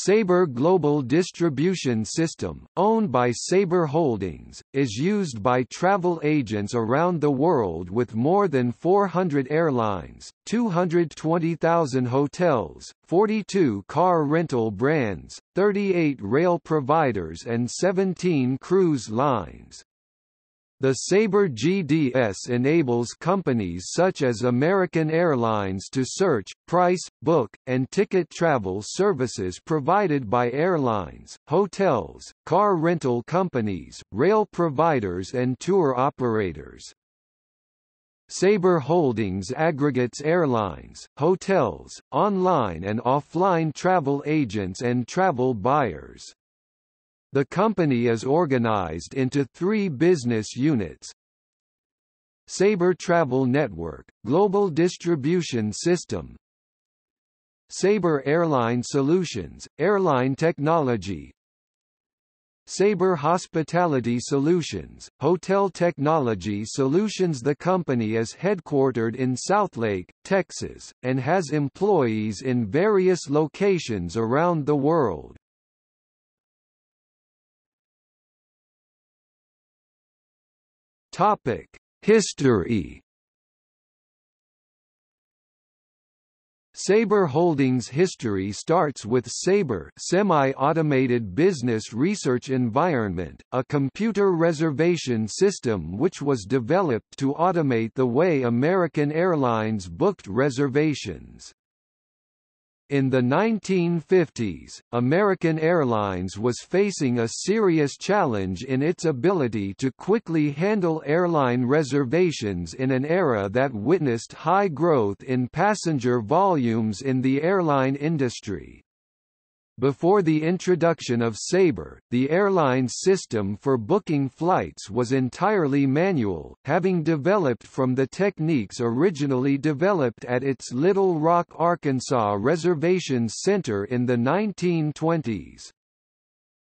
Sabre Global Distribution System, owned by Sabre Holdings, is used by travel agents around the world with more than 400 airlines, 220,000 hotels, 42 car rental brands, 38 rail providers and 17 cruise lines. The Sabre GDS enables companies such as American Airlines to search, price, book, and ticket travel services provided by airlines, hotels, car rental companies, rail providers and tour operators. Sabre Holdings aggregates airlines, hotels, online and offline travel agents and travel buyers. The company is organized into three business units: Sabre Travel Network, Global Distribution System, Sabre Airline Solutions, Airline Technology, Sabre Hospitality Solutions, Hotel Technology Solutions. The company is headquartered in Southlake, Texas, and has employees in various locations around the world. History. Sabre Holdings' history starts with Sabre Semi-Automated Business Research Environment, a computer reservation system which was developed to automate the way American Airlines booked reservations. In the 1950s, American Airlines was facing a serious challenge in its ability to quickly handle airline reservations in an era that witnessed high growth in passenger volumes in the airline industry. Before the introduction of Sabre, the airline's system for booking flights was entirely manual, having developed from the techniques originally developed at its Little Rock, Arkansas reservations center in the 1920s.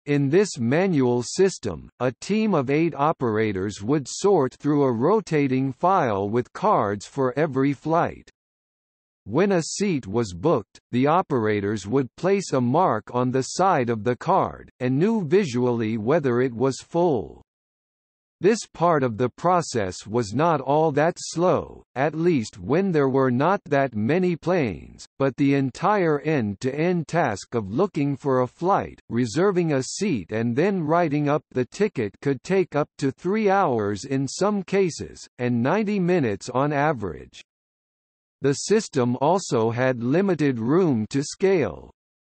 In this manual system, a team of 8 operators would sort through a rotating file with cards for every flight. When a seat was booked, the operators would place a mark on the side of the card, and knew visually whether it was full. This part of the process was not all that slow, at least when there were not that many planes, but the entire end-to-end task of looking for a flight, reserving a seat and then writing up the ticket could take up to 3 hours in some cases, and 90 minutes on average. The system also had limited room to scale.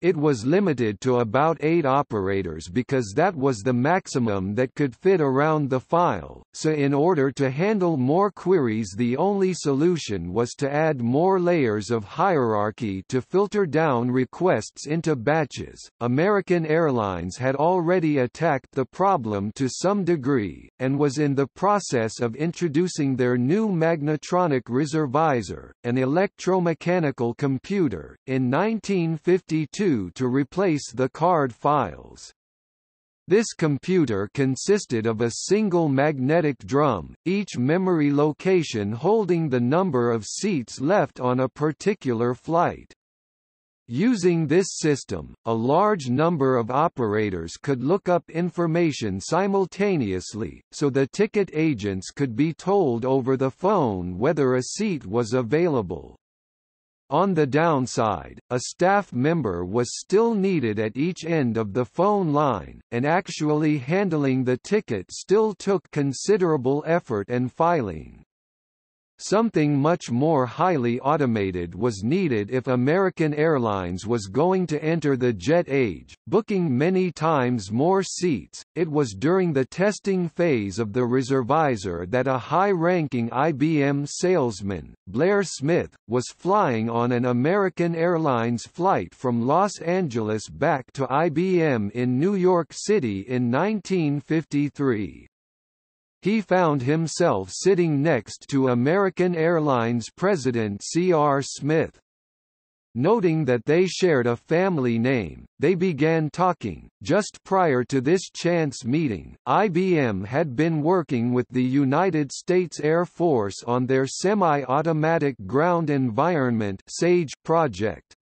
It was limited to about 8 operators because that was the maximum that could fit around the file, so in order to handle more queries the only solution was to add more layers of hierarchy to filter down requests into batches. American Airlines had already attacked the problem to some degree, and was in the process of introducing their new magnetronic reservisor, an electromechanical computer, in 1952. To replace the card files. This computer consisted of a single magnetic drum, each memory location holding the number of seats left on a particular flight. Using this system, a large number of operators could look up information simultaneously, so the ticket agents could be told over the phone whether a seat was available. On the downside, a staff member was still needed at each end of the phone line, and actually handling the ticket still took considerable effort and filing. Something much more highly automated was needed if American Airlines was going to enter the jet age, booking many times more seats. It was during the testing phase of the reservisor that a high-ranking IBM salesman, Blair Smith, was flying on an American Airlines flight from Los Angeles back to IBM in New York City in 1953. He found himself sitting next to American Airlines President C.R. Smith. Noting that they shared a family name, they began talking. Just prior to this chance meeting, IBM had been working with the United States Air Force on their Semi-Automatic Ground Environment (SAGE) project.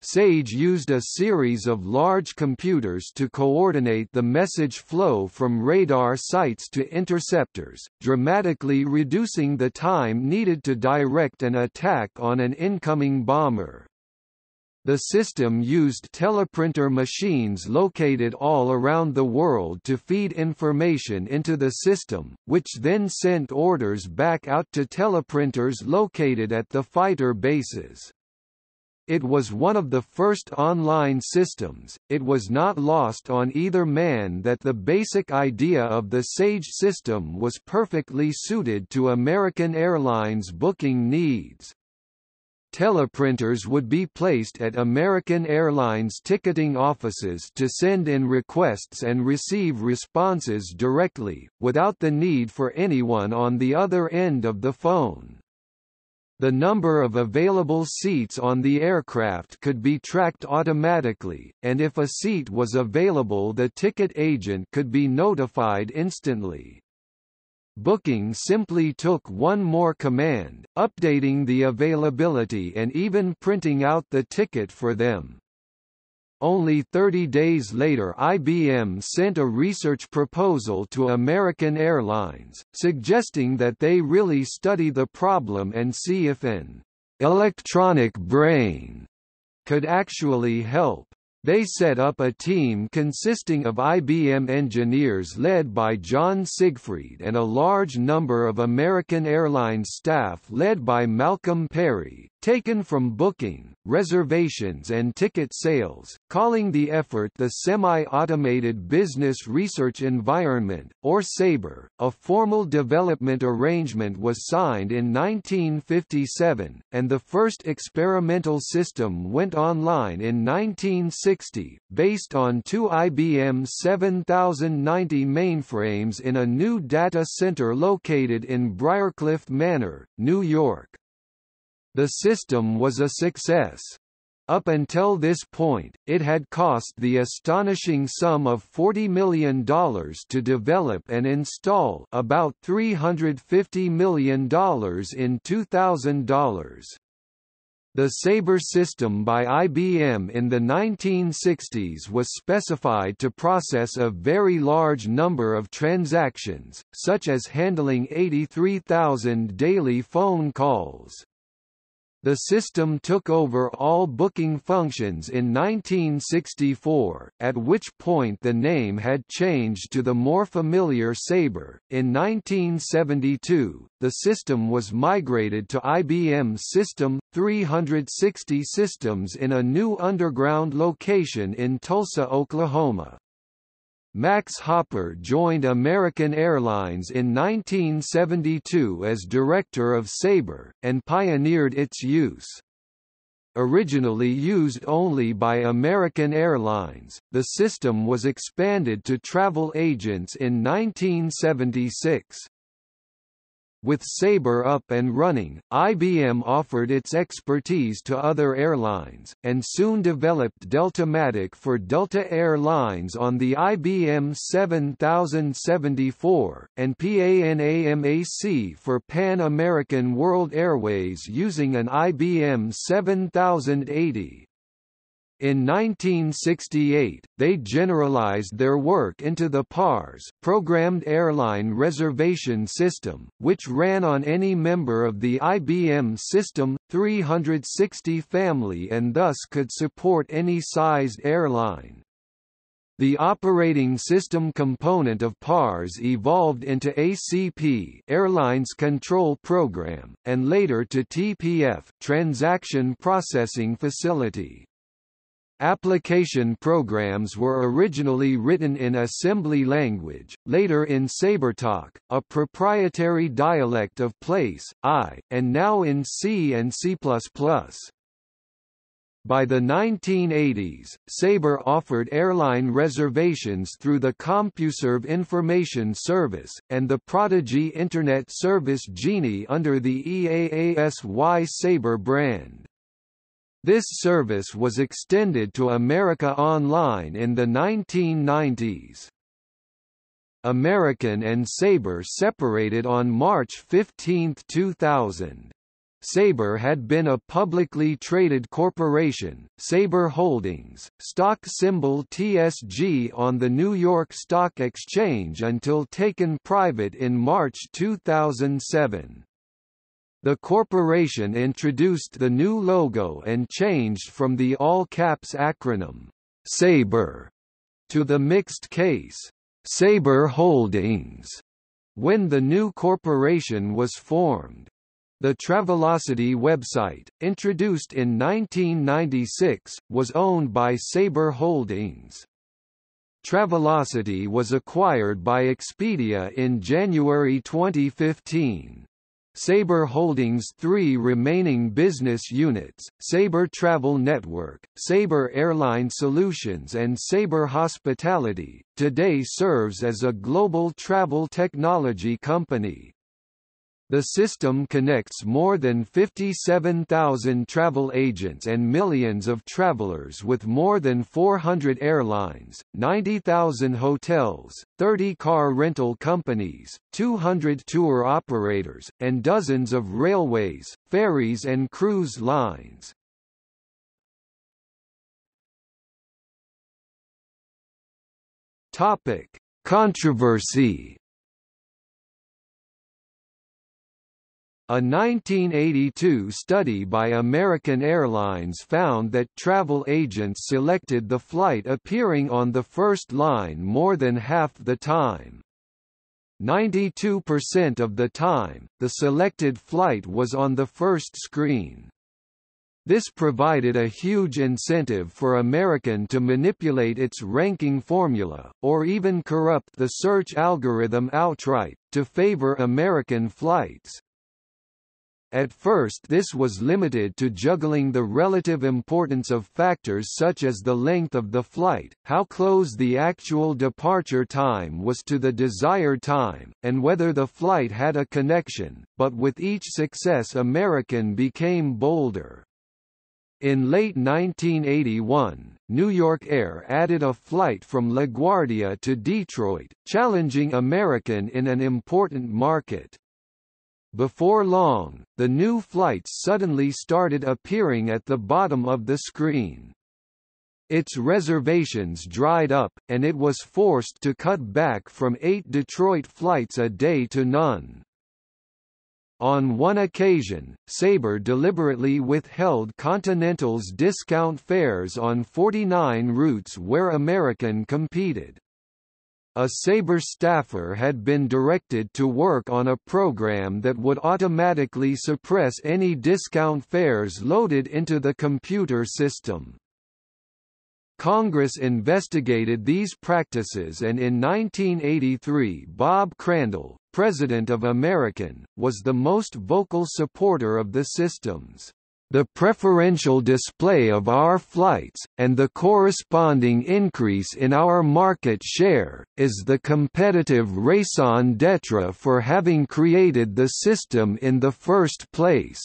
Sage used a series of large computers to coordinate the message flow from radar sites to interceptors, dramatically reducing the time needed to direct an attack on an incoming bomber. The system used teleprinter machines located all around the world to feed information into the system, which then sent orders back out to teleprinters located at the fighter bases. It was one of the first online systems. It was not lost on either man that the basic idea of the Sage system was perfectly suited to American Airlines' booking needs. Teleprinters would be placed at American Airlines ticketing offices to send in requests and receive responses directly, without the need for anyone on the other end of the phone. The number of available seats on the aircraft could be tracked automatically, and if a seat was available, the ticket agent could be notified instantly. Booking simply took one more command, updating the availability and even printing out the ticket for them. Only 30 days later, IBM sent a research proposal to American Airlines, suggesting that they really study the problem and see if an electronic brain could actually help. They set up a team consisting of IBM engineers led by John Siegfried and a large number of American Airlines staff led by Malcolm Perry, taken from booking, reservations and ticket sales, calling the effort the Semi-Automated Business Research Environment, or Sabre. A formal development arrangement was signed in 1957, and the first experimental system went online in 1960, based on two IBM 7090 mainframes in a new data center located in Briarcliff Manor, New York. The system was a success. Up until this point, it had cost the astonishing sum of $40 million to develop and install, about $350 million in $2000. The Sabre system by IBM in the 1960s was specified to process a very large number of transactions, such as handling 83,000 daily phone calls. The system took over all booking functions in 1964, at which point the name had changed to the more familiar Sabre. In 1972, the system was migrated to IBM System 360 systems in a new underground location in Tulsa, Oklahoma. Max Hopper joined American Airlines in 1972 as director of Sabre, and pioneered its use. Originally used only by American Airlines, the system was expanded to travel agents in 1976. With Sabre up and running, IBM offered its expertise to other airlines, and soon developed DeltaMatic for Delta Air Lines on the IBM 7074, and PANAMAC for Pan American World Airways using an IBM 7080. In 1968, they generalized their work into the PARS, Programmed Airline Reservation System, which ran on any member of the IBM System 360 family and thus could support any sized airline. The operating system component of PARS evolved into ACP, Airlines Control Program, and later to TPF, Transaction Processing Facility. Application programs were originally written in assembly language, later in SabreTalk, a proprietary dialect of Place, I, and now in C and C++. By the 1980s, Sabre offered airline reservations through the CompuServe Information Service, and the Prodigy Internet Service Genie under the EAASY Sabre brand. This service was extended to America Online in the 1990s. American and Sabre separated on March 15, 2000. Sabre had been a publicly traded corporation, Sabre Holdings, stock symbol TSG on the New York Stock Exchange until taken private in March 2007. The corporation introduced the new logo and changed from the all-caps acronym, Sabre, to the mixed case, Sabre Holdings, when the new corporation was formed. The Travelocity website, introduced in 1996, was owned by Sabre Holdings. Travelocity was acquired by Expedia in January 2015. Sabre Holdings' three remaining business units, Sabre Travel Network, Sabre Airline Solutions and Sabre Hospitality, today serves as a global travel technology company. The system connects more than 57,000 travel agents and millions of travelers with more than 400 airlines, 90,000 hotels, 30 car rental companies, 200 tour operators, and dozens of railways, ferries and cruise lines. Topic: Controversy. A 1982 study by American Airlines found that travel agents selected the flight appearing on the first line more than half the time. 92% of the time, the selected flight was on the first screen. This provided a huge incentive for American to manipulate its ranking formula, or even corrupt the search algorithm outright, to favor American flights. At first this was limited to juggling the relative importance of factors such as the length of the flight, how close the actual departure time was to the desired time, and whether the flight had a connection, but with each success American became bolder. In late 1981, New York Air added a flight from LaGuardia to Detroit, challenging American in an important market. Before long, the new flights suddenly started appearing at the bottom of the screen. Its reservations dried up, and it was forced to cut back from 8 Detroit flights a day to none. On one occasion, Sabre deliberately withheld Continental's discount fares on 49 routes where American competed. A Sabre staffer had been directed to work on a program that would automatically suppress any discount fares loaded into the computer system. Congress investigated these practices, and in 1983 Bob Crandall, president of American, was the most vocal supporter of the systems. The preferential display of our flights, and the corresponding increase in our market share, is the competitive raison d'etre for having created the system in the first place,"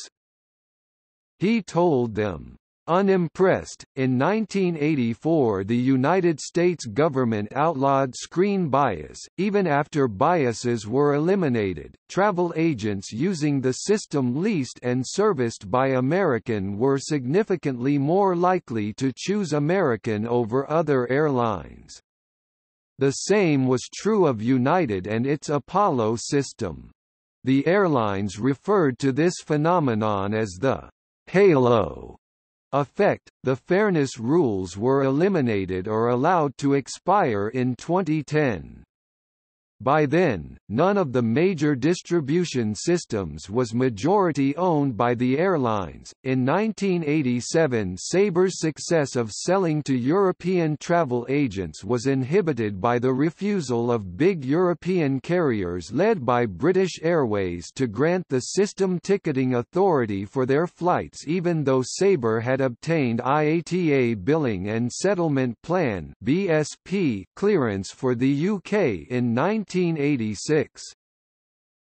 he told them. Unimpressed, in 1984 the United States government outlawed screen bias. Even after biases were eliminated, travel agents using the system leased and serviced by American were significantly more likely to choose American over other airlines. The same was true of United and its Apollo system. The airlines referred to this phenomenon as the halo effect. The fairness rules were eliminated or allowed to expire in 2010. By then, none of the major distribution systems was majority owned by the airlines. In 1987, Sabre's success of selling to European travel agents was inhibited by the refusal of big European carriers led by British Airways to grant the system ticketing authority for their flights, even though Sabre had obtained IATA Billing and Settlement Plan (BSP) clearance for the UK in 1986.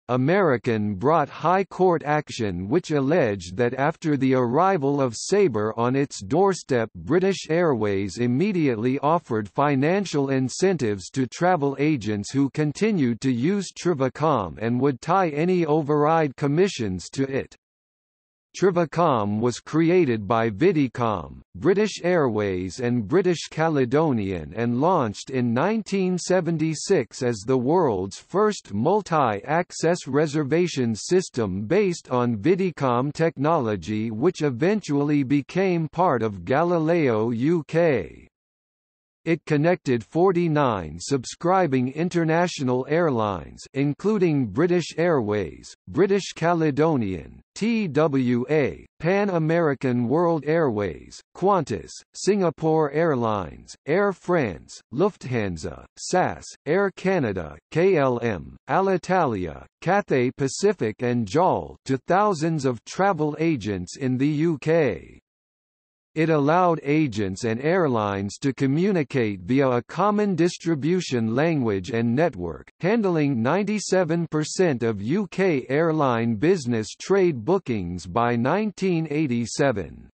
American brought high court action which alleged that after the arrival of Sabre on its doorstep, British Airways immediately offered financial incentives to travel agents who continued to use Travicom and would tie any override commissions to it. Travicom was created by Videcom, British Airways and British Caledonian and launched in 1976 as the world's first multi-access reservation system based on Videcom technology, which eventually became part of Galileo UK. It connected 49 subscribing international airlines including British Airways, British Caledonian, TWA, Pan American World Airways, Qantas, Singapore Airlines, Air France, Lufthansa, SAS, Air Canada, KLM, Alitalia, Cathay Pacific and JAL to thousands of travel agents in the UK. It allowed agents and airlines to communicate via a common distribution language and network, handling 97% of UK airline business trade bookings by 1987.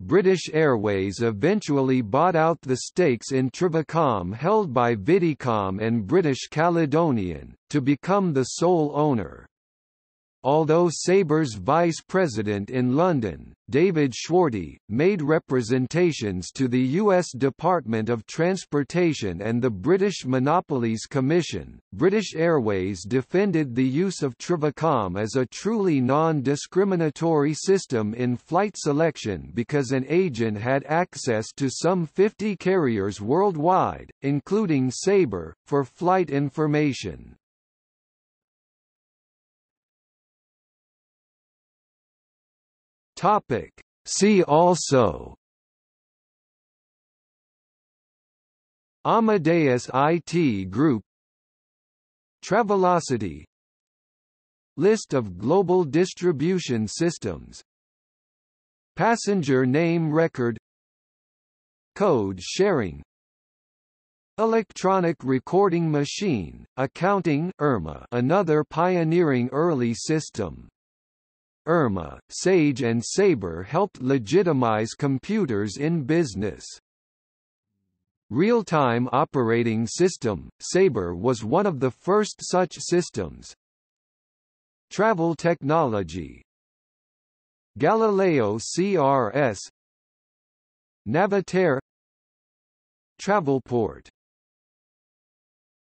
British Airways eventually bought out the stakes in Travicom held by Videcom and British Caledonian, to become the sole owner. Although Sabre's vice president in London, David Schwarty, made representations to the U.S. Department of Transportation and the British Monopolies Commission, British Airways defended the use of Travicom as a truly non-discriminatory system in flight selection because an agent had access to some 50 carriers worldwide, including Sabre, for flight information. See also: Amadeus IT Group, Travelocity, List of global distribution systems, Passenger name record, Code sharing, Electronic recording machine, accounting IRMA, another pioneering early system. IRMA, Sage and Sabre helped legitimize computers in business. Real-time operating system, Sabre was one of the first such systems. Travel technology, Galileo CRS, Navitaire, Travelport.